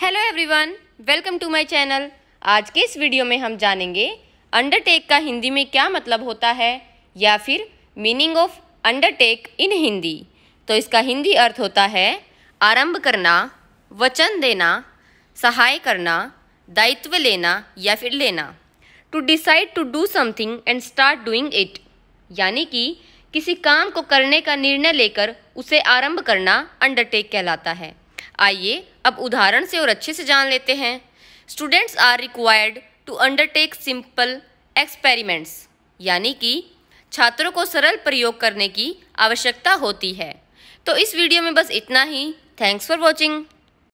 Hello everyone, welcome to my channel. आज के इस वीडियो में हम जानेंगे अंडरटेक का हिंदी में क्या मतलब होता है या फिर meaning of undertake in Hindi. तो इसका हिंदी अर्थ होता है आरंभ करना, वचन देना, सहाय करना, दायित्व लेना या फिर लेना। To decide to do something and start doing it, यानी कि किसी काम को करने का निर्णय लेकर उसे आरंभ करना अंडरटेक कहलाता है। आइए अब उदाहरण से और अच्छे से जान लेते हैं। Students are required to undertake simple experiments, यानी कि छात्रों को सरल प्रयोग करने की आवश्यकता होती है। तो इस वीडियो में बस इतना ही। Thanks for watching.